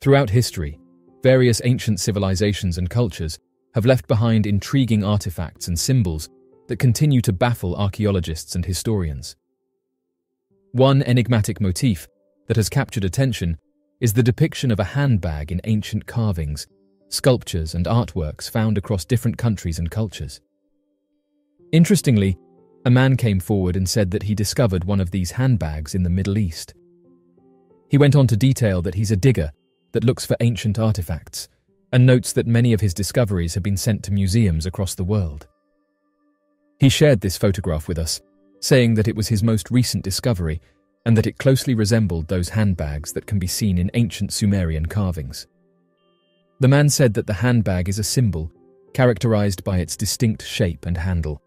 Throughout history, various ancient civilizations and cultures have left behind intriguing artifacts and symbols that continue to baffle archaeologists and historians. One enigmatic motif that has captured attention is the depiction of a handbag in ancient carvings, sculptures and artworks found across different countries and cultures. Interestingly, a man came forward and said that he discovered one of these handbags in the Middle East. He went on to detail that he's a digger that looks for ancient artifacts and notes that many of his discoveries have been sent to museums across the world. He shared this photograph with us, saying that it was his most recent discovery and that it closely resembled those handbags that can be seen in ancient Sumerian carvings. The man said that the handbag is a symbol characterized by its distinct shape and handle,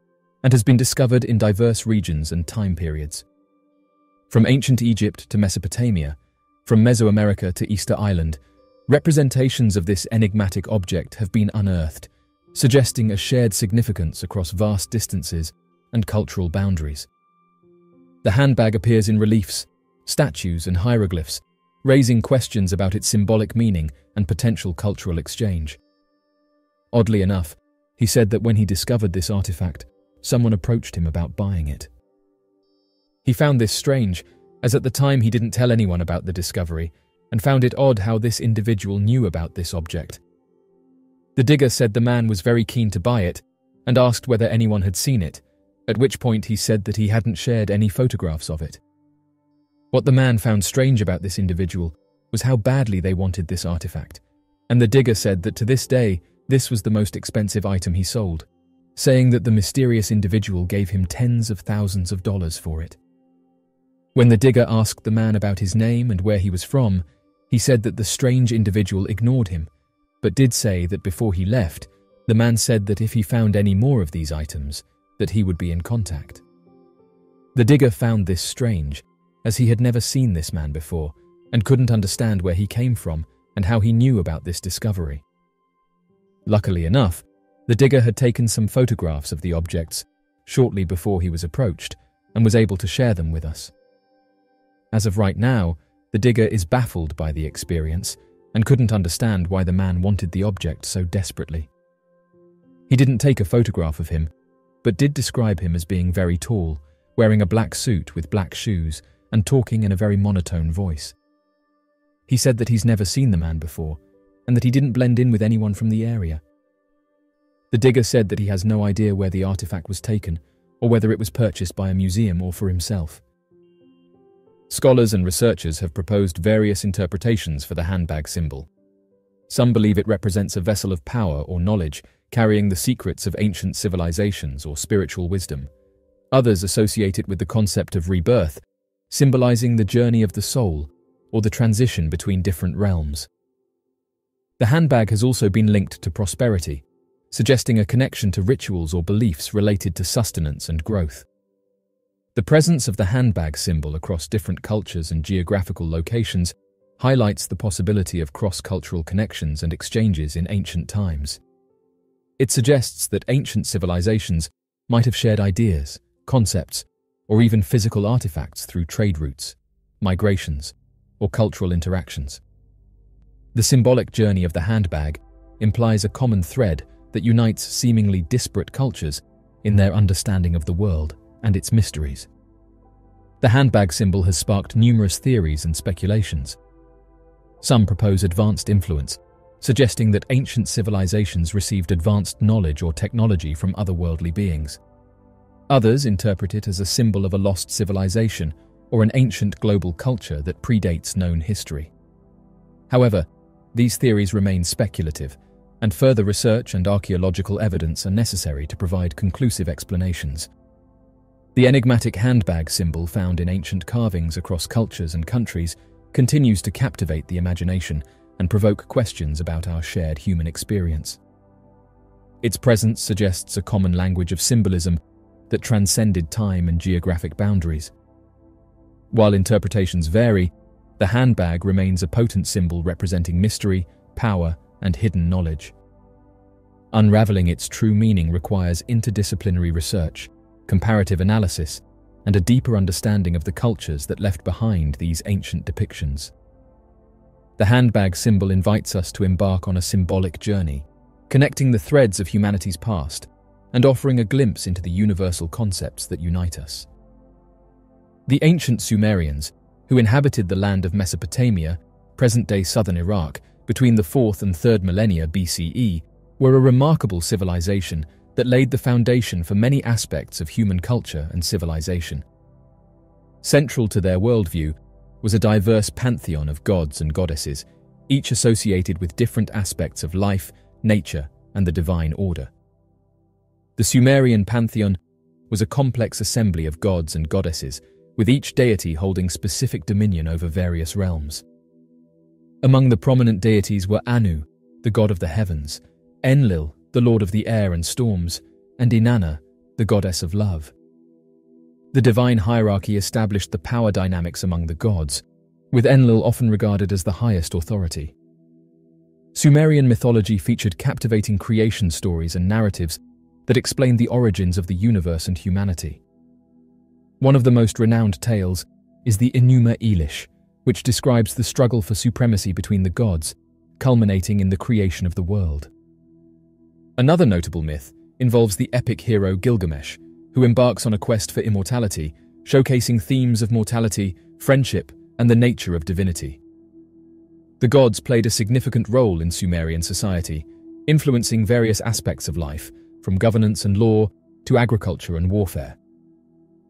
and has been discovered in diverse regions and time periods. From ancient Egypt to Mesopotamia, from Mesoamerica to Easter Island, representations of this enigmatic object have been unearthed, suggesting a shared significance across vast distances and cultural boundaries. The handbag appears in reliefs, statues and hieroglyphs, raising questions about its symbolic meaning and potential cultural exchange. Oddly enough, he said that when he discovered this artifact, someone approached him about buying it. He found this strange, as at the time he didn't tell anyone about the discovery, and found it odd how this individual knew about this object. The digger said the man was very keen to buy it, and asked whether anyone had seen it, at which point he said that he hadn't shared any photographs of it. What the man found strange about this individual was how badly they wanted this artifact, and the digger said that to this day, this was the most expensive item he sold, saying that the mysterious individual gave him tens of thousands of dollars for it. When the digger asked the man about his name and where he was from, he said that the strange individual ignored him, but did say that before he left, the man said that if he found any more of these items, that he would be in contact. The digger found this strange, as he had never seen this man before, and couldn't understand where he came from and how he knew about this discovery. Luckily enough, the digger had taken some photographs of the objects shortly before he was approached and was able to share them with us. As of right now, the digger is baffled by the experience and couldn't understand why the man wanted the object so desperately. He didn't take a photograph of him, but did describe him as being very tall, wearing a black suit with black shoes and talking in a very monotone voice. He said that he's never seen the man before and that he didn't blend in with anyone from the area. The digger said that he has no idea where the artifact was taken or whether it was purchased by a museum or for himself. Scholars and researchers have proposed various interpretations for the handbag symbol. Some believe it represents a vessel of power or knowledge carrying the secrets of ancient civilizations or spiritual wisdom. Others associate it with the concept of rebirth, symbolizing the journey of the soul or the transition between different realms. The handbag has also been linked to prosperity, suggesting a connection to rituals or beliefs related to sustenance and growth. The presence of the handbag symbol across different cultures and geographical locations highlights the possibility of cross-cultural connections and exchanges in ancient times. It suggests that ancient civilizations might have shared ideas, concepts, or even physical artifacts through trade routes, migrations, or cultural interactions. The symbolic journey of the handbag implies a common thread that unites seemingly disparate cultures in their understanding of the world and its mysteries. The handbag symbol has sparked numerous theories and speculations. Some propose advanced influence, suggesting that ancient civilizations received advanced knowledge or technology from otherworldly beings. Others interpret it as a symbol of a lost civilization or an ancient global culture that predates known history. However, these theories remain speculative, and further research and archaeological evidence are necessary to provide conclusive explanations. The enigmatic handbag symbol found in ancient carvings across cultures and countries continues to captivate the imagination and provoke questions about our shared human experience. Its presence suggests a common language of symbolism that transcended time and geographic boundaries. While interpretations vary, the handbag remains a potent symbol representing mystery, power, and hidden knowledge. Unraveling its true meaning requires interdisciplinary research, comparative analysis, and a deeper understanding of the cultures that left behind these ancient depictions. The handbag symbol invites us to embark on a symbolic journey, connecting the threads of humanity's past and offering a glimpse into the universal concepts that unite us. The ancient Sumerians, who inhabited the land of Mesopotamia, present-day southern Iraq, between the 4th and 3rd millennia BCE, were a remarkable civilization that laid the foundation for many aspects of human culture and civilization. Central to their worldview was a diverse pantheon of gods and goddesses, each associated with different aspects of life, nature, and the divine order. The Sumerian pantheon was a complex assembly of gods and goddesses, with each deity holding specific dominion over various realms. Among the prominent deities were Anu, the god of the heavens, Enlil, the lord of the air and storms, and Inanna, the goddess of love. The divine hierarchy established the power dynamics among the gods, with Enlil often regarded as the highest authority. Sumerian mythology featured captivating creation stories and narratives that explained the origins of the universe and humanity. One of the most renowned tales is the Enuma Elish, which describes the struggle for supremacy between the gods, culminating in the creation of the world. Another notable myth involves the epic hero Gilgamesh, who embarks on a quest for immortality, showcasing themes of mortality, friendship, and the nature of divinity. The gods played a significant role in Sumerian society, influencing various aspects of life, from governance and law to agriculture and warfare.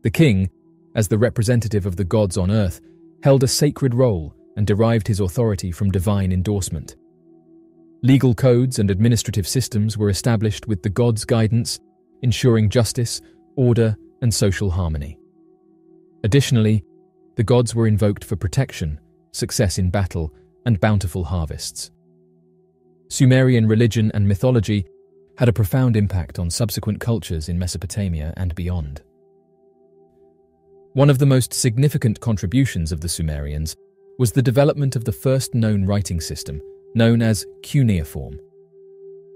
The king, as the representative of the gods on earth, held a sacred role and derived his authority from divine endorsement. Legal codes and administrative systems were established with the gods' guidance, ensuring justice, order, and social harmony. Additionally, the gods were invoked for protection, success in battle, and bountiful harvests. Sumerian religion and mythology had a profound impact on subsequent cultures in Mesopotamia and beyond. One of the most significant contributions of the Sumerians was the development of the first known writing system, known as cuneiform.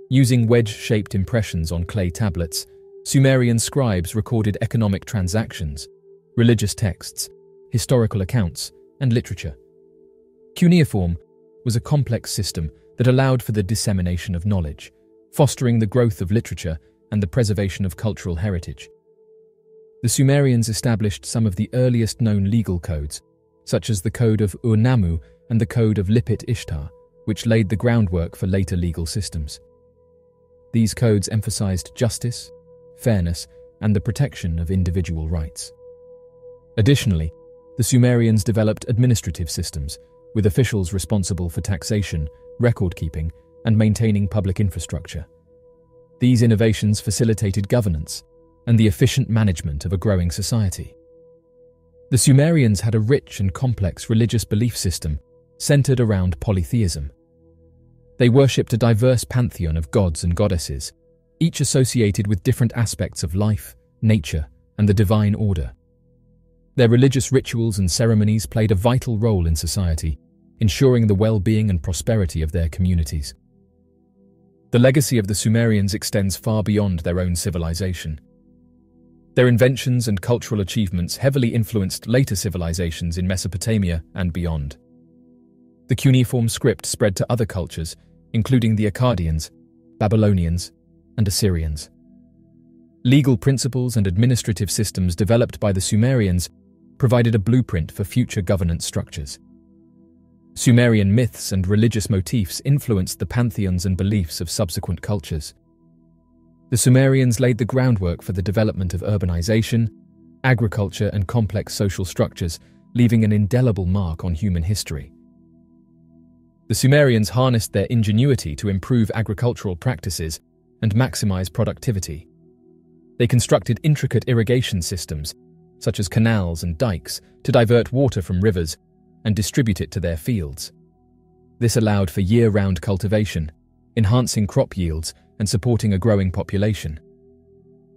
Using wedge-shaped impressions on clay tablets, Sumerian scribes recorded economic transactions, religious texts, historical accounts, and literature. Cuneiform was a complex system that allowed for the dissemination of knowledge, fostering the growth of literature and the preservation of cultural heritage. The Sumerians established some of the earliest known legal codes, such as the Code of Ur-Nammu and the Code of Lipit-Ishtar, which laid the groundwork for later legal systems. These codes emphasized justice, fairness, and the protection of individual rights. Additionally, the Sumerians developed administrative systems, with officials responsible for taxation, record-keeping, and maintaining public infrastructure. These innovations facilitated governance and the efficient management of a growing society. The Sumerians had a rich and complex religious belief system centered around polytheism. They worshipped a diverse pantheon of gods and goddesses, each associated with different aspects of life, nature, and the divine order. Their religious rituals and ceremonies played a vital role in society, ensuring the well-being and prosperity of their communities. The legacy of the Sumerians extends far beyond their own civilization. Their inventions and cultural achievements heavily influenced later civilizations in Mesopotamia and beyond. The cuneiform script spread to other cultures, including the Akkadians, Babylonians, and Assyrians. Legal principles and administrative systems developed by the Sumerians provided a blueprint for future governance structures. Sumerian myths and religious motifs influenced the pantheons and beliefs of subsequent cultures. The Sumerians laid the groundwork for the development of urbanization, agriculture, and complex social structures, leaving an indelible mark on human history. The Sumerians harnessed their ingenuity to improve agricultural practices and maximize productivity. They constructed intricate irrigation systems, such as canals and dikes, to divert water from rivers and distribute it to their fields. This allowed for year-round cultivation, enhancing crop yields and supporting a growing population.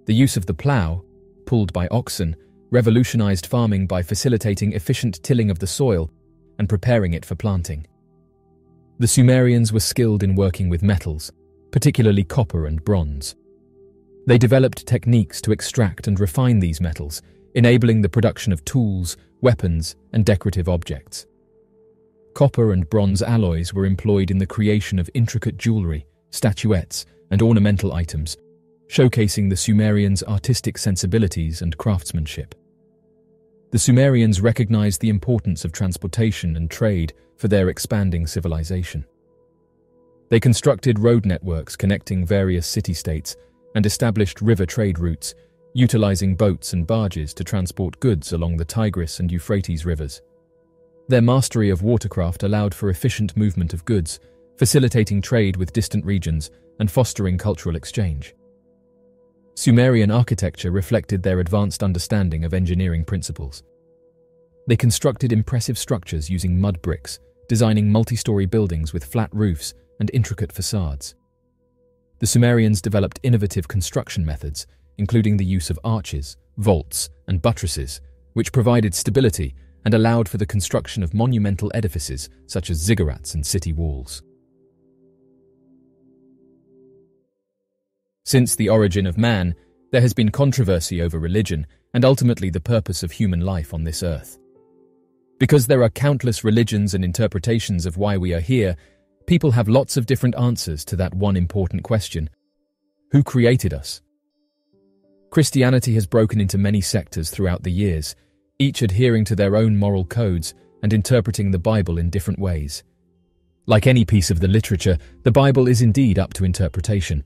The use of the plow, pulled by oxen, revolutionized farming by facilitating efficient tilling of the soil and preparing it for planting. The Sumerians were skilled in working with metals, particularly copper and bronze. They developed techniques to extract and refine these metals, enabling the production of tools, weapons, and decorative objects. Copper and bronze alloys were employed in the creation of intricate jewelry, statuettes, and ornamental items, showcasing the Sumerians' artistic sensibilities and craftsmanship. The Sumerians recognized the importance of transportation and trade for their expanding civilization. They constructed road networks connecting various city-states and established river trade routes, utilizing boats and barges to transport goods along the Tigris and Euphrates rivers. Their mastery of watercraft allowed for efficient movement of goods, facilitating trade with distant regions and fostering cultural exchange. Sumerian architecture reflected their advanced understanding of engineering principles. They constructed impressive structures using mud bricks, designing multi-story buildings with flat roofs and intricate facades. The Sumerians developed innovative construction methods, including the use of arches, vaults, and buttresses, which provided stability and allowed for the construction of monumental edifices such as ziggurats and city walls. Since the origin of man, there has been controversy over religion and ultimately the purpose of human life on this earth. Because there are countless religions and interpretations of why we are here, people have lots of different answers to that one important question: who created us? Christianity has broken into many sectors throughout the years, each adhering to their own moral codes and interpreting the Bible in different ways. Like any piece of the literature, the Bible is indeed up to interpretation.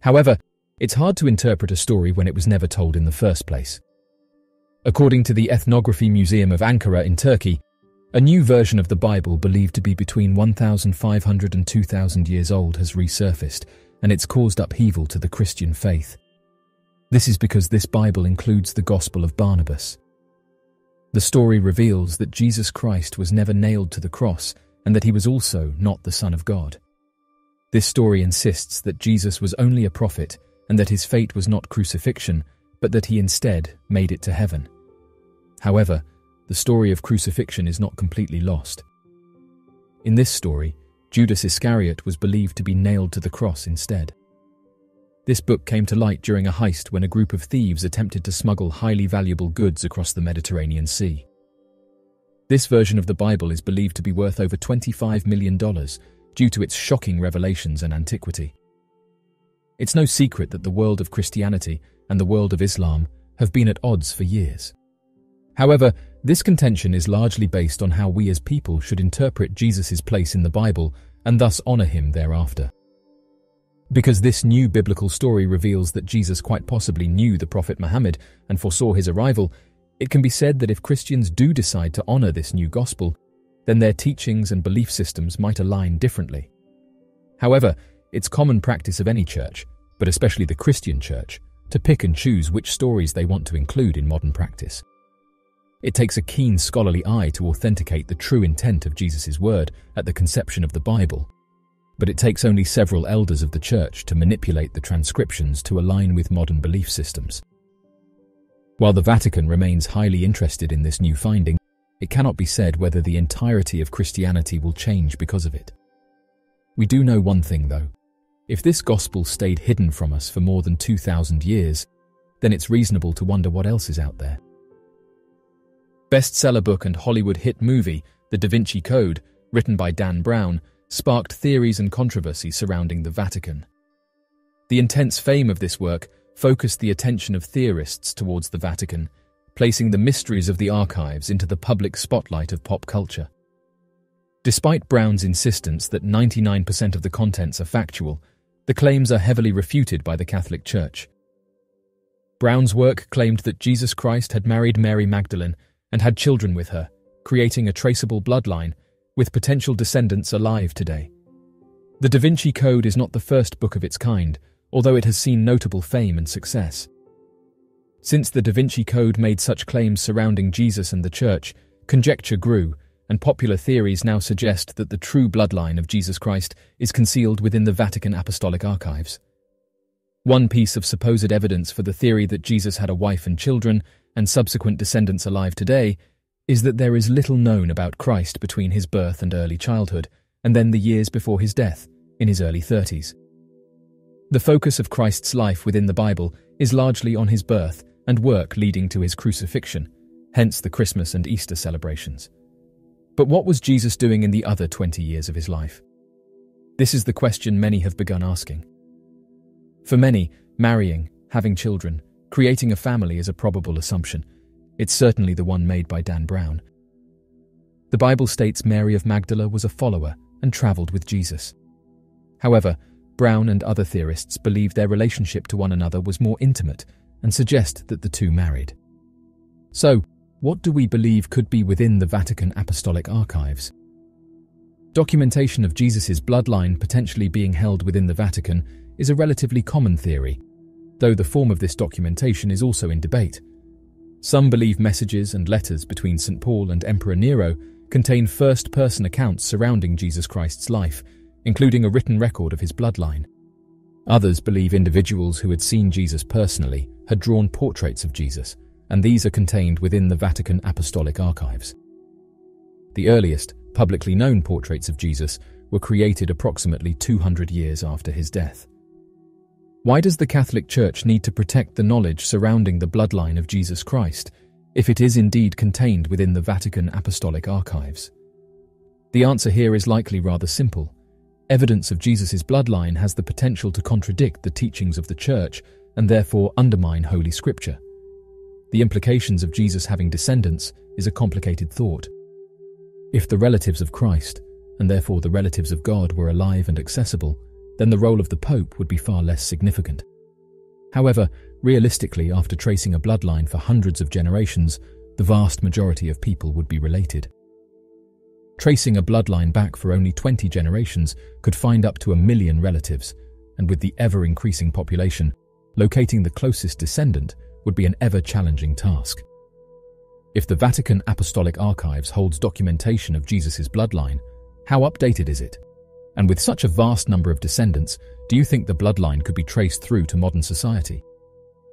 However, it's hard to interpret a story when it was never told in the first place. According to the Ethnography Museum of Ankara in Turkey, a new version of the Bible believed to be between 1,500 and 2,000 years old has resurfaced, and it's caused upheaval to the Christian faith. This is because this Bible includes the Gospel of Barnabas. The story reveals that Jesus Christ was never nailed to the cross and that he was also not the Son of God. This story insists that Jesus was only a prophet and that his fate was not crucifixion, but that he instead made it to heaven. However, the story of crucifixion is not completely lost. In this story, Judas Iscariot was believed to be nailed to the cross instead. This book came to light during a heist when a group of thieves attempted to smuggle highly valuable goods across the Mediterranean Sea. This version of the Bible is believed to be worth over $25 million due to its shocking revelations and antiquity. It's no secret that the world of Christianity and the world of Islam have been at odds for years. However, this contention is largely based on how we as people should interpret Jesus' place in the Bible and thus honor him thereafter. Because this new biblical story reveals that Jesus quite possibly knew the prophet Muhammad and foresaw his arrival, it can be said that if Christians do decide to honor this new gospel, then their teachings and belief systems might align differently. However, it's common practice of any church, but especially the Christian church, to pick and choose which stories they want to include in modern practice. It takes a keen scholarly eye to authenticate the true intent of Jesus' word at the conception of the Bible. But it takes only several elders of the church to manipulate the transcriptions to align with modern belief systems. While the Vatican remains highly interested in this new finding, it cannot be said whether the entirety of Christianity will change because of it. We do know one thing, though. If this gospel stayed hidden from us for more than 2,000 years, then it's reasonable to wonder what else is out there. Bestseller book and Hollywood hit movie, The Da Vinci Code, written by Dan Brown, sparked theories and controversy surrounding the Vatican. The intense fame of this work focused the attention of theorists towards the Vatican, placing the mysteries of the archives into the public spotlight of pop culture. Despite Brown's insistence that 99% of the contents are factual, the claims are heavily refuted by the Catholic Church. Brown's work claimed that Jesus Christ had married Mary Magdalene and had children with her, creating a traceable bloodline with potential descendants alive today. The Da Vinci Code is not the first book of its kind, although it has seen notable fame and success. Since the Da Vinci Code made such claims surrounding Jesus and the Church, conjecture grew, and popular theories now suggest that the true bloodline of Jesus Christ is concealed within the Vatican Apostolic Archives. One piece of supposed evidence for the theory that Jesus had a wife and children, and subsequent descendants alive today, is that there is little known about Christ between his birth and early childhood, and then the years before his death, in his early 30s. The focus of Christ's life within the Bible is largely on his birth and work leading to his crucifixion, hence the Christmas and Easter celebrations. But what was Jesus doing in the other 20 years of his life? This is the question many have begun asking. For many, marrying, having children, creating a family is a probable assumption. It's certainly the one made by Dan Brown. The Bible states Mary of Magdala was a follower and traveled with Jesus. However, Brown and other theorists believe their relationship to one another was more intimate and suggest that the two married. So, what do we believe could be within the Vatican Apostolic Archives? Documentation of Jesus' bloodline potentially being held within the Vatican is a relatively common theory, though the form of this documentation is also in debate. Some believe messages and letters between St. Paul and Emperor Nero contain first-person accounts surrounding Jesus Christ's life, including a written record of his bloodline. Others believe individuals who had seen Jesus personally had drawn portraits of Jesus, and these are contained within the Vatican Apostolic Archives. The earliest, publicly known portraits of Jesus were created approximately 200 years after his death. Why does the Catholic Church need to protect the knowledge surrounding the bloodline of Jesus Christ, if it is indeed contained within the Vatican Apostolic Archives? The answer here is likely rather simple. Evidence of Jesus' bloodline has the potential to contradict the teachings of the Church and therefore undermine Holy Scripture. The implications of Jesus having descendants is a complicated thought. If the relatives of Christ, and therefore the relatives of God, were alive and accessible, then the role of the Pope would be far less significant. However, realistically, after tracing a bloodline for hundreds of generations, the vast majority of people would be related. Tracing a bloodline back for only 20 generations could find up to 1 million relatives, and with the ever-increasing population, locating the closest descendant would be an ever-challenging task. If the Vatican Apostolic Archives holds documentation of Jesus' bloodline, how updated is it? And with such a vast number of descendants, do you think the bloodline could be traced through to modern society?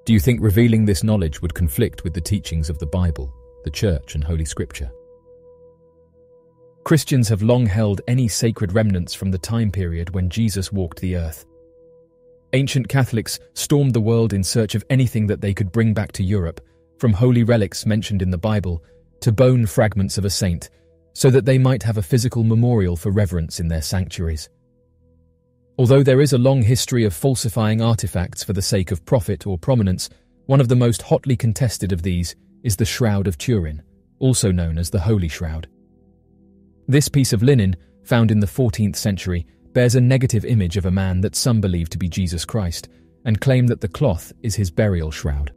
Do you think revealing this knowledge would conflict with the teachings of the Bible, the Church, and Holy Scripture? Christians have long held any sacred remnants from the time period when Jesus walked the earth. Ancient Catholics stormed the world in search of anything that they could bring back to Europe, from holy relics mentioned in the Bible to bone fragments of a saint, so that they might have a physical memorial for reverence in their sanctuaries. Although there is a long history of falsifying artifacts for the sake of profit or prominence, one of the most hotly contested of these is the Shroud of Turin, also known as the Holy Shroud. This piece of linen, found in the 14th century, bears a negative image of a man that some believe to be Jesus Christ, and claim that the cloth is his burial shroud.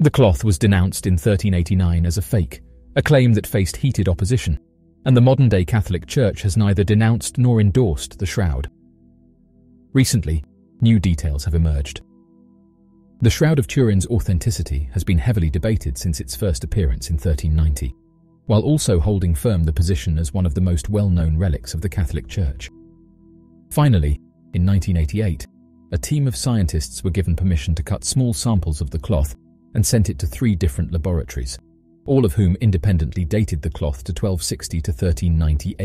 The cloth was denounced in 1389 as a fake, a claim that faced heated opposition, and the modern-day Catholic Church has neither denounced nor endorsed the shroud. Recently, new details have emerged. The Shroud of Turin's authenticity has been heavily debated since its first appearance in 1390, while also holding firm the position as one of the most well-known relics of the Catholic Church. Finally, in 1988, a team of scientists were given permission to cut small samples of the cloth and sent it to 3 different laboratories, all of whom independently dated the cloth to 1260 to 1390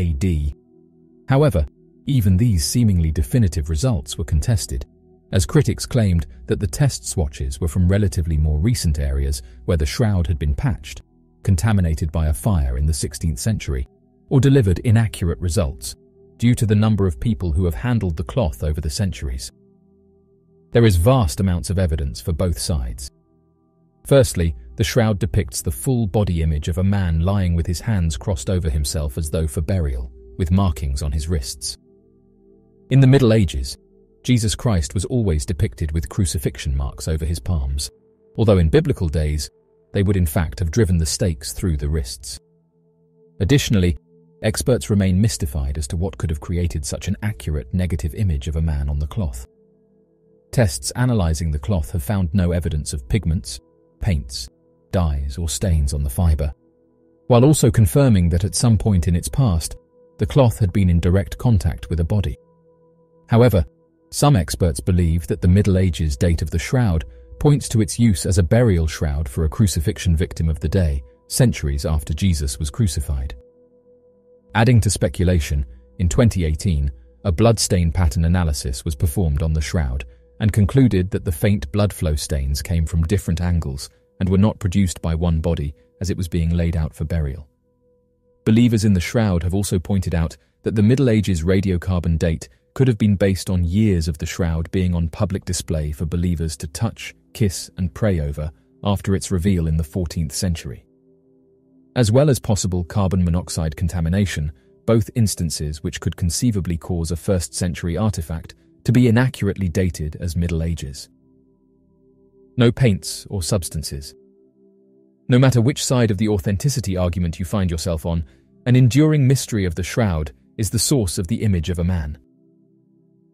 AD. However, even these seemingly definitive results were contested, as critics claimed that the test swatches were from relatively more recent areas where the shroud had been patched, contaminated by a fire in the 16th century, or delivered inaccurate results due to the number of people who have handled the cloth over the centuries. There is vast amounts of evidence for both sides. Firstly, the shroud depicts the full body image of a man lying with his hands crossed over himself as though for burial, with markings on his wrists. In the Middle Ages, Jesus Christ was always depicted with crucifixion marks over his palms, although in biblical days, they would in fact have driven the stakes through the wrists. Additionally, experts remain mystified as to what could have created such an accurate negative image of a man on the cloth. Tests analyzing the cloth have found no evidence of pigments, paints, dyes, or stains on the fiber, while also confirming that at some point in its past, the cloth had been in direct contact with a body. However, some experts believe that the Middle Ages date of the shroud points to its use as a burial shroud for a crucifixion victim of the day, centuries after Jesus was crucified. Adding to speculation, in 2018, a bloodstain pattern analysis was performed on the shroud, and concluded that the faint blood flow stains came from different angles and were not produced by one body as it was being laid out for burial. Believers in the Shroud have also pointed out that the Middle Ages radiocarbon date could have been based on years of the Shroud being on public display for believers to touch, kiss, and pray over after its reveal in the 14th century. As well as possible carbon monoxide contamination, both instances which could conceivably cause a 1st century artifact to be inaccurately dated as Middle Ages. No paints or substances. No matter which side of the authenticity argument you find yourself on, an enduring mystery of the Shroud is the source of the image of a man.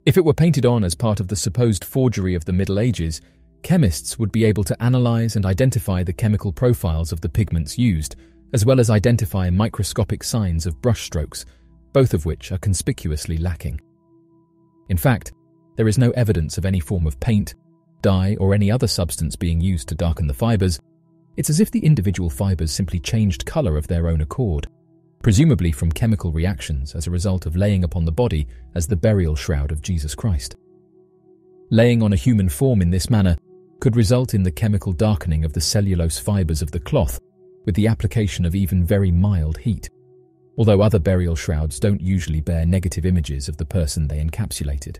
If it were painted on as part of the supposed forgery of the Middle Ages, chemists would be able to analyze and identify the chemical profiles of the pigments used, as well as identify microscopic signs of brushstrokes, both of which are conspicuously lacking. In fact, there is no evidence of any form of paint, dye, or any other substance being used to darken the fibers. It's as if the individual fibers simply changed color of their own accord, presumably from chemical reactions as a result of laying upon the body as the burial shroud of Jesus Christ. Laying on a human form in this manner could result in the chemical darkening of the cellulose fibers of the cloth with the application of even very mild heat, although other burial shrouds don't usually bear negative images of the person they encapsulated.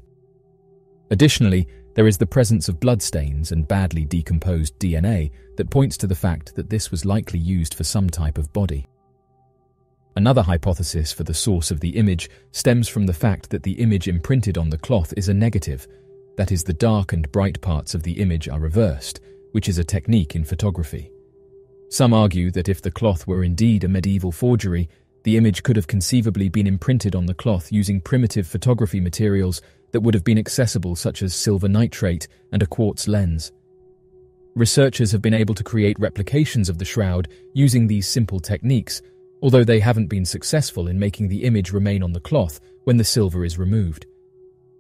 Additionally, there is the presence of bloodstains and badly decomposed DNA that points to the fact that this was likely used for some type of body. Another hypothesis for the source of the image stems from the fact that the image imprinted on the cloth is a negative, that is, the dark and bright parts of the image are reversed, which is a technique in photography. Some argue that if the cloth were indeed a medieval forgery, the image could have conceivably been imprinted on the cloth using primitive photography materials that would have been accessible, such as silver nitrate and a quartz lens. Researchers have been able to create replications of the shroud using these simple techniques, although they haven't been successful in making the image remain on the cloth when the silver is removed.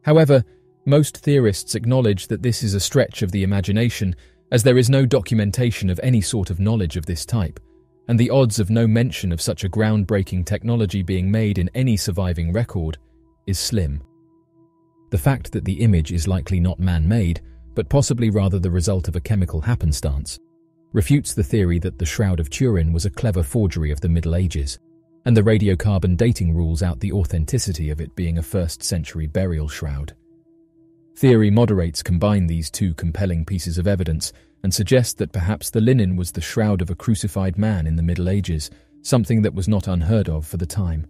However, most theorists acknowledge that this is a stretch of the imagination, as there is no documentation of any sort of knowledge of this type, and the odds of no mention of such a groundbreaking technology being made in any surviving record is slim. The fact that the image is likely not man-made, but possibly rather the result of a chemical happenstance, refutes the theory that the Shroud of Turin was a clever forgery of the Middle Ages, and the radiocarbon dating rules out the authenticity of it being a 1st-century burial shroud. Theory moderates combine these two compelling pieces of evidence and suggest that perhaps the linen was the shroud of a crucified man in the Middle Ages, something that was not unheard of for the time.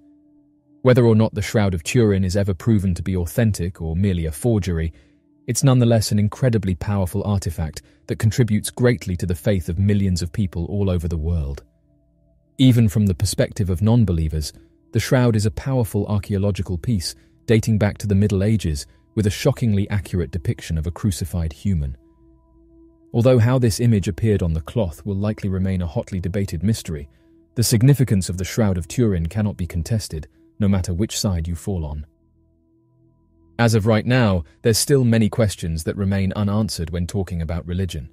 Whether or not the Shroud of Turin is ever proven to be authentic or merely a forgery, it's nonetheless an incredibly powerful artifact that contributes greatly to the faith of millions of people all over the world. Even from the perspective of non-believers, the shroud is a powerful archaeological piece dating back to the Middle Ages, with a shockingly accurate depiction of a crucified human. Although how this image appeared on the cloth will likely remain a hotly debated mystery, the significance of the Shroud of Turin cannot be contested, no matter which side you fall on. As of right now, there's still many questions that remain unanswered when talking about religion.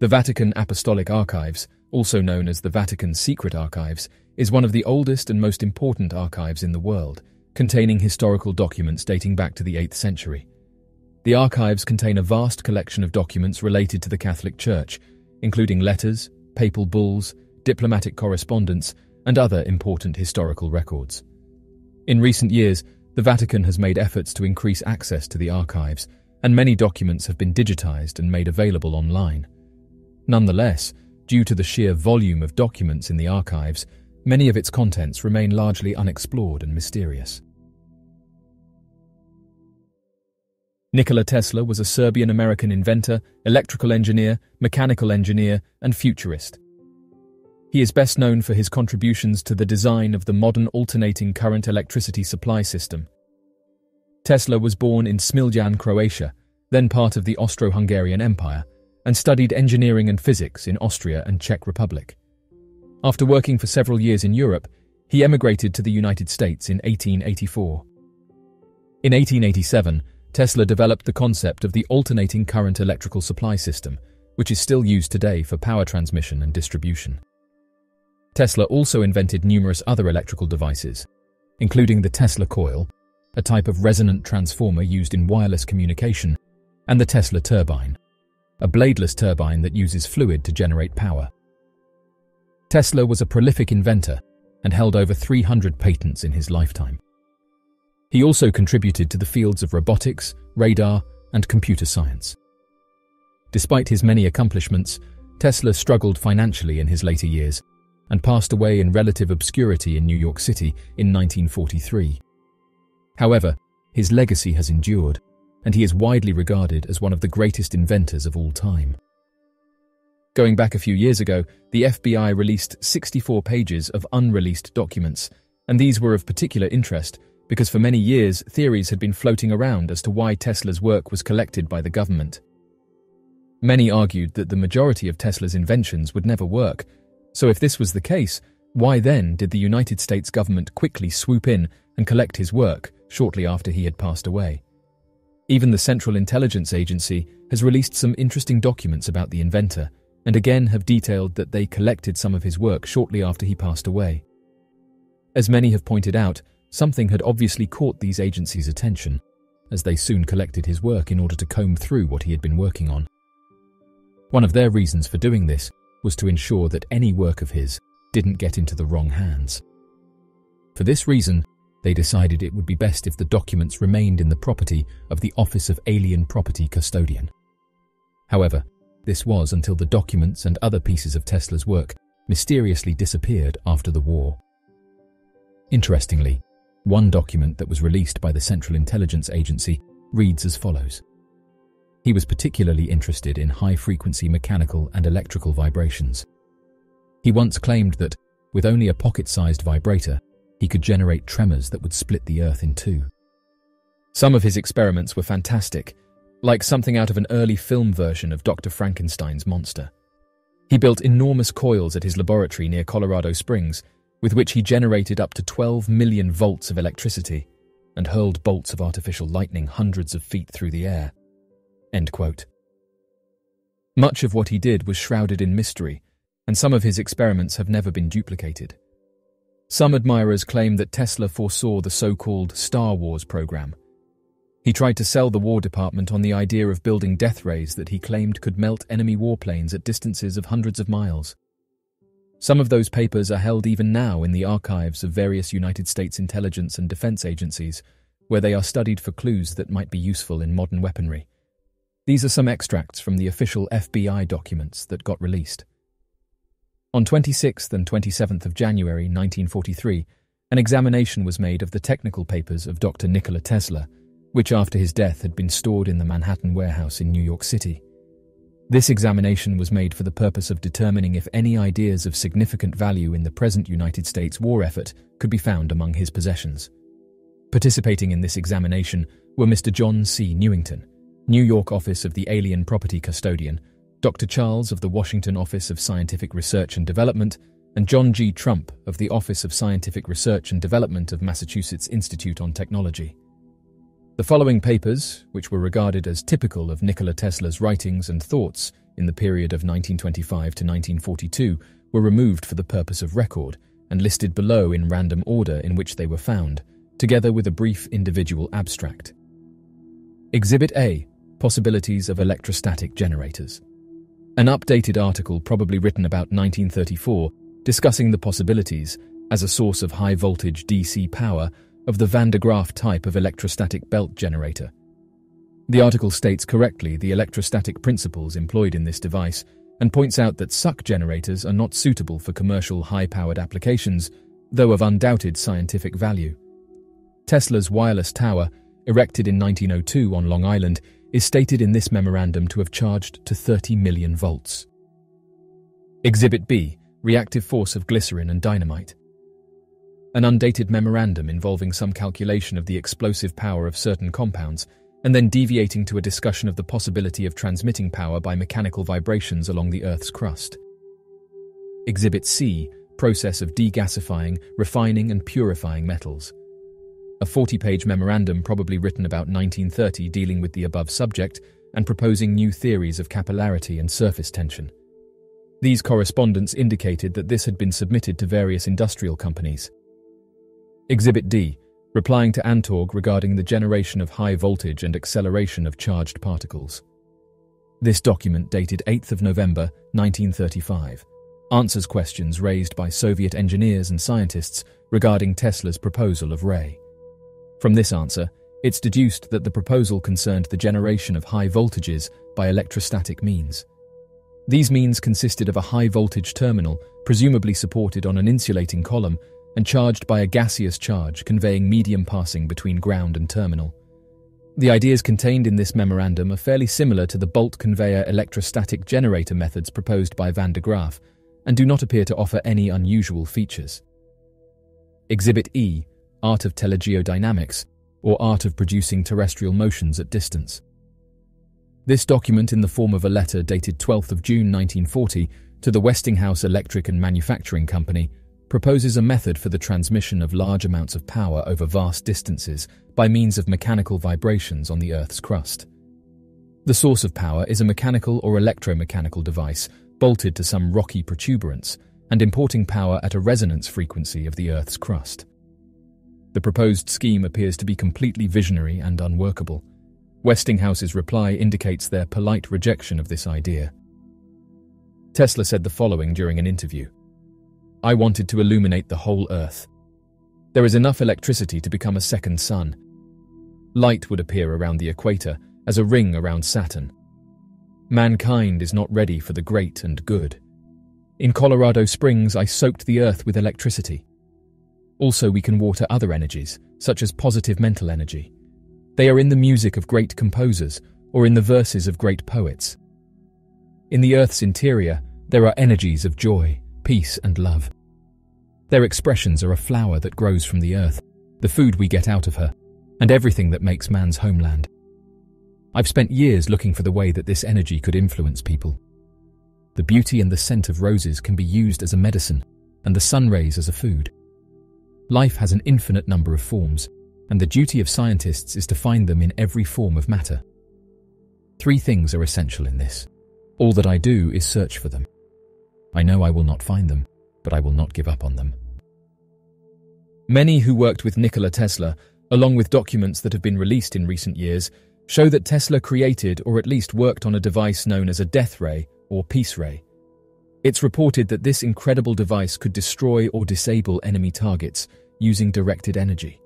The Vatican Apostolic Archives, also known as the Vatican Secret Archives, is one of the oldest and most important archives in the world, containing historical documents dating back to the 8th century. The archives contain a vast collection of documents related to the Catholic Church, including letters, papal bulls, diplomatic correspondence, and other important historical records. In recent years, the Vatican has made efforts to increase access to the archives, and many documents have been digitized and made available online. Nonetheless, due to the sheer volume of documents in the archives, many of its contents remain largely unexplored and mysterious. Nikola Tesla was a Serbian-American inventor, electrical engineer, mechanical engineer, and futurist. He is best known for his contributions to the design of the modern alternating current electricity supply system. Tesla was born in Smiljan, Croatia, then part of the Austro-Hungarian Empire, and studied engineering and physics in Austria and Czech Republic. After working for several years in Europe, he emigrated to the United States in 1884. In 1887, Tesla developed the concept of the alternating current electrical supply system, which is still used today for power transmission and distribution. Tesla also invented numerous other electrical devices, including the Tesla coil, a type of resonant transformer used in wireless communication, and the Tesla turbine, a bladeless turbine that uses fluid to generate power. Tesla was a prolific inventor, and held over 300 patents in his lifetime. He also contributed to the fields of robotics, radar, and computer science. Despite his many accomplishments, Tesla struggled financially in his later years and passed away in relative obscurity in New York City in 1943. However, his legacy has endured, and he is widely regarded as one of the greatest inventors of all time. Going back a few years ago, the FBI released 64 pages of unreleased documents, and these were of particular interest because for many years theories had been floating around as to why Tesla's work was collected by the government. Many argued that the majority of Tesla's inventions would never work, so if this was the case, why then did the United States government quickly swoop in and collect his work shortly after he had passed away? Even the Central Intelligence Agency has released some interesting documents about the inventor, and again have detailed that they collected some of his work shortly after he passed away. As many have pointed out, something had obviously caught these agencies' attention, as they soon collected his work in order to comb through what he had been working on. One of their reasons for doing this was to ensure that any work of his didn't get into the wrong hands. For this reason, they decided it would be best if the documents remained in the property of the Office of Alien Property Custodian. However, this was until the documents and other pieces of Tesla's work mysteriously disappeared after the war. Interestingly, one document that was released by the Central Intelligence Agency reads as follows. He was particularly interested in high-frequency mechanical and electrical vibrations. He once claimed that, with only a pocket-sized vibrator, he could generate tremors that would split the earth in two. Some of his experiments were fantastic, like something out of an early film version of Dr. Frankenstein's monster. He built enormous coils at his laboratory near Colorado Springs, with which he generated up to 12 million volts of electricity and hurled bolts of artificial lightning hundreds of feet through the air. End quote. Much of what he did was shrouded in mystery, and some of his experiments have never been duplicated. Some admirers claim that Tesla foresaw the so-called Star Wars program. He tried to sell the War Department on the idea of building death rays that he claimed could melt enemy warplanes at distances of hundreds of miles. Some of those papers are held even now in the archives of various United States intelligence and defense agencies, where they are studied for clues that might be useful in modern weaponry. These are some extracts from the official FBI documents that got released. On 26th and 27th of January 1943, an examination was made of the technical papers of Dr. Nikola Tesla, which after his death had been stored in the Manhattan warehouse in New York City. This examination was made for the purpose of determining if any ideas of significant value in the present United States war effort could be found among his possessions. Participating in this examination were Mr. John C. Newington, New York Office of the Alien Property Custodian, Dr. Charles of the Washington Office of Scientific Research and Development, and John G. Trump of the Office of Scientific Research and Development of Massachusetts Institute on Technology. The following papers, which were regarded as typical of Nikola Tesla's writings and thoughts in the period of 1925 to 1942, were removed for the purpose of record and listed below in random order in which they were found, together with a brief individual abstract. Exhibit A, Possibilities of Electrostatic Generators. An updated article probably written about 1934 discussing the possibilities, as a source of high-voltage DC power, of the Van de Graaff type of electrostatic belt generator. The article states correctly the electrostatic principles employed in this device and points out that suck generators are not suitable for commercial high-powered applications, though of undoubted scientific value. Tesla's wireless tower, erected in 1902 on Long Island, is stated in this memorandum to have charged to 30 million volts. Exhibit B, Reactive Force of Glycerin and Dynamite. An undated memorandum involving some calculation of the explosive power of certain compounds, and then deviating to a discussion of the possibility of transmitting power by mechanical vibrations along the Earth's crust. Exhibit C, Process of Degasifying, Refining and Purifying Metals. A 40-page memorandum probably written about 1930 dealing with the above subject and proposing new theories of capillarity and surface tension. These correspondents indicated that this had been submitted to various industrial companies. Exhibit D, replying to Antorg regarding the generation of high voltage and acceleration of charged particles. This document, dated 8th of November 1935, answers questions raised by Soviet engineers and scientists regarding Tesla's proposal of Ray. From this answer, it's deduced that the proposal concerned the generation of high voltages by electrostatic means. These means consisted of a high-voltage terminal, presumably supported on an insulating column and charged by a gaseous charge conveying medium passing between ground and terminal. The ideas contained in this memorandum are fairly similar to the bolt conveyor electrostatic generator methods proposed by Van de Graaff and do not appear to offer any unusual features. Exhibit E, Art of Telegeodynamics, or Art of Producing Terrestrial Motions at Distance. This document, in the form of a letter dated 12th of June 1940 to the Westinghouse Electric and Manufacturing Company, proposes a method for the transmission of large amounts of power over vast distances by means of mechanical vibrations on the Earth's crust. The source of power is a mechanical or electromechanical device bolted to some rocky protuberance and importing power at a resonance frequency of the Earth's crust. The proposed scheme appears to be completely visionary and unworkable. Westinghouse's reply indicates their polite rejection of this idea. Tesla said the following during an interview: "I wanted to illuminate the whole Earth. There is enough electricity to become a second sun. Light would appear around the equator as a ring around Saturn. Mankind is not ready for the great and good. In Colorado Springs, I soaked the Earth with electricity. Also, we can water other energies, such as positive mental energy. They are in the music of great composers or in the verses of great poets. In the Earth's interior, there are energies of joy, peace and love. Their expressions are a flower that grows from the Earth, the food we get out of her, and everything that makes man's homeland. I've spent years looking for the way that this energy could influence people. The beauty and the scent of roses can be used as a medicine and the sun rays as a food. Life has an infinite number of forms, and the duty of scientists is to find them in every form of matter. Three things are essential in this. All that I do is search for them. I know I will not find them, but I will not give up on them." Many who worked with Nikola Tesla, along with documents that have been released in recent years, show that Tesla created or at least worked on a device known as a death ray or peace ray. It's reported that this incredible device could destroy or disable enemy targets using directed energy.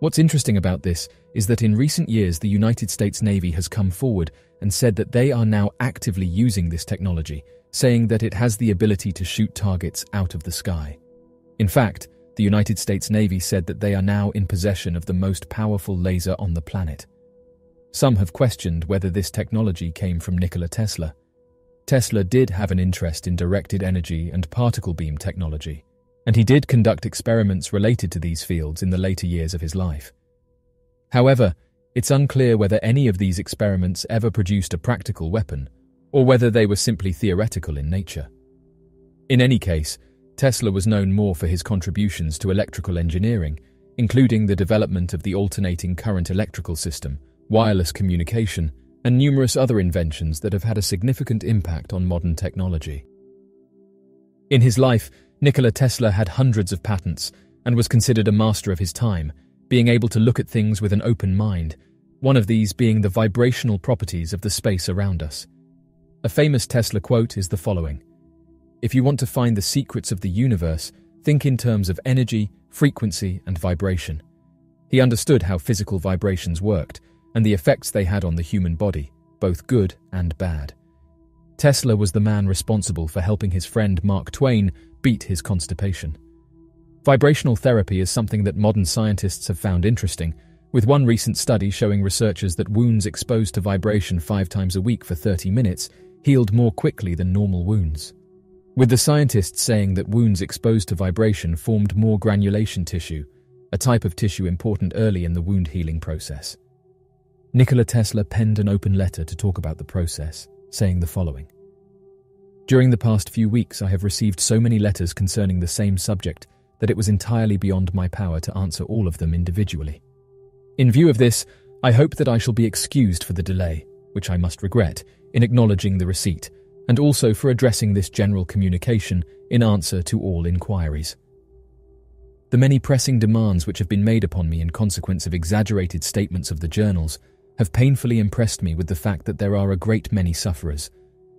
What's interesting about this is that in recent years the United States Navy has come forward and said that they are now actively using this technology, saying that it has the ability to shoot targets out of the sky. In fact, the United States Navy said that they are now in possession of the most powerful laser on the planet. Some have questioned whether this technology came from Nikola Tesla. Tesla did have an interest in directed energy and particle beam technology, and he did conduct experiments related to these fields in the later years of his life. However, it's unclear whether any of these experiments ever produced a practical weapon, or whether they were simply theoretical in nature. In any case, Tesla was known more for his contributions to electrical engineering, including the development of the alternating current electrical system, wireless communication, and numerous other inventions that have had a significant impact on modern technology. In his life, Nikola Tesla had hundreds of patents and was considered a master of his time, being able to look at things with an open mind, one of these being the vibrational properties of the space around us. A famous Tesla quote is the following: "If you want to find the secrets of the universe, think in terms of energy, frequency, and vibration." He understood how physical vibrations worked and the effects they had on the human body, both good and bad. Tesla was the man responsible for helping his friend Mark Twain beat his constipation. Vibrational therapy is something that modern scientists have found interesting, with one recent study showing researchers that wounds exposed to vibration 5 times a week for 30 minutes healed more quickly than normal wounds, with the scientists saying that wounds exposed to vibration formed more granulation tissue, a type of tissue important early in the wound healing process. Nikola Tesla penned an open letter to talk about the process, saying the following: "During the past few weeks, I have received so many letters concerning the same subject that it was entirely beyond my power to answer all of them individually. In view of this, I hope that I shall be excused for the delay, which I must regret, in acknowledging the receipt, and also for addressing this general communication in answer to all inquiries. The many pressing demands which have been made upon me in consequence of exaggerated statements of the journals have painfully impressed me with the fact that there are a great many sufferers,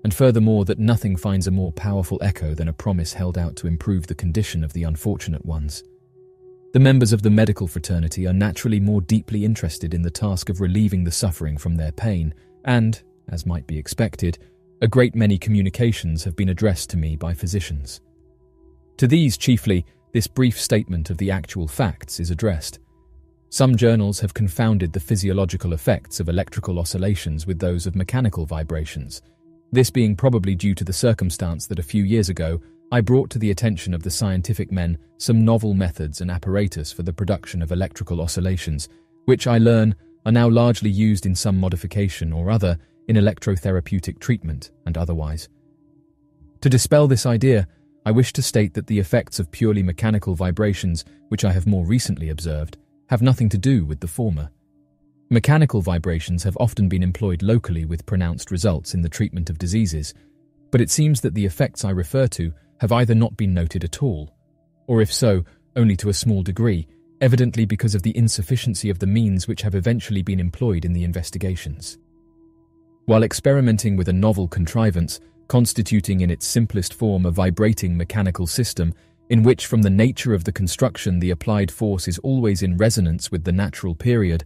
and furthermore that nothing finds a more powerful echo than a promise held out to improve the condition of the unfortunate ones. The members of the medical fraternity are naturally more deeply interested in the task of relieving the suffering from their pain, and, as might be expected, a great many communications have been addressed to me by physicians. To these chiefly, this brief statement of the actual facts is addressed. Some journals have confounded the physiological effects of electrical oscillations with those of mechanical vibrations, this being probably due to the circumstance that a few years ago I brought to the attention of the scientific men some novel methods and apparatus for the production of electrical oscillations, which I learn are now largely used in some modification or other in electrotherapeutic treatment and otherwise. To dispel this idea, I wish to state that the effects of purely mechanical vibrations, which I have more recently observed, have nothing to do with the former. Mechanical vibrations have often been employed locally with pronounced results in the treatment of diseases, but it seems that the effects I refer to have either not been noted at all, or if so, only to a small degree, evidently because of the insufficiency of the means which have eventually been employed in the investigations. While experimenting with a novel contrivance, constituting in its simplest form a vibrating mechanical system, in which from the nature of the construction the applied force is always in resonance with the natural period,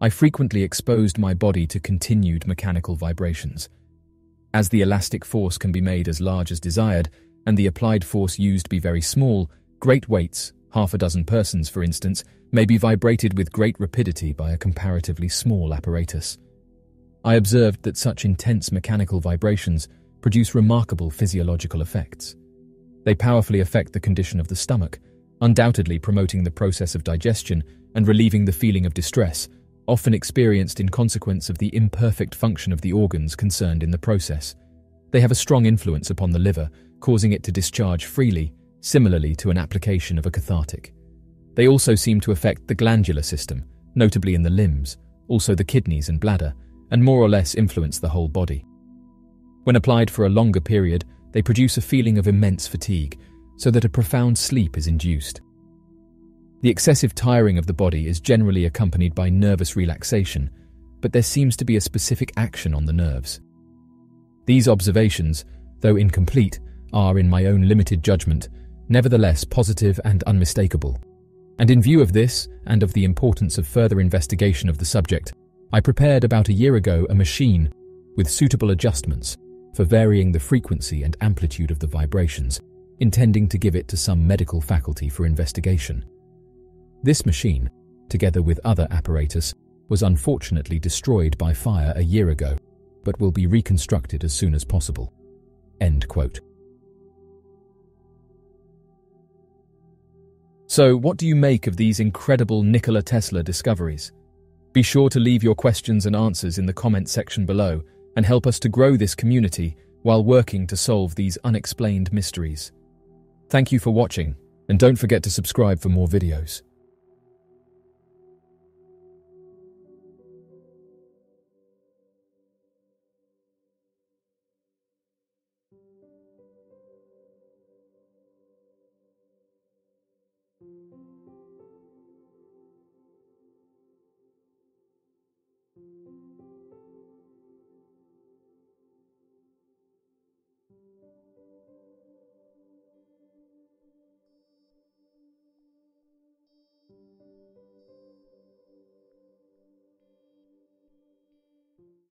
I frequently exposed my body to continued mechanical vibrations. As the elastic force can be made as large as desired, and the applied force used be very small, great weights, half a dozen persons for instance, may be vibrated with great rapidity by a comparatively small apparatus. I observed that such intense mechanical vibrations produce remarkable physiological effects. They powerfully affect the condition of the stomach, undoubtedly promoting the process of digestion and relieving the feeling of distress, often experienced in consequence of the imperfect function of the organs concerned in the process. They have a strong influence upon the liver, causing it to discharge freely, similarly to an application of a cathartic. They also seem to affect the glandular system, notably in the limbs, also the kidneys and bladder, and more or less influence the whole body. When applied for a longer period, they produce a feeling of immense fatigue, so that a profound sleep is induced. The excessive tiring of the body is generally accompanied by nervous relaxation, but there seems to be a specific action on the nerves. These observations, though incomplete, are, in my own limited judgment, nevertheless positive and unmistakable. And in view of this, and of the importance of further investigation of the subject, I prepared about a year ago a machine with suitable adjustments for varying the frequency and amplitude of the vibrations, intending to give it to some medical faculty for investigation. This machine, together with other apparatus, was unfortunately destroyed by fire a year ago, but will be reconstructed as soon as possible." End quote. So, what do you make of these incredible Nikola Tesla discoveries? Be sure to leave your questions and answers in the comment section below, and help us to grow this community while working to solve these unexplained mysteries. Thank you for watching, and don't forget to subscribe for more videos.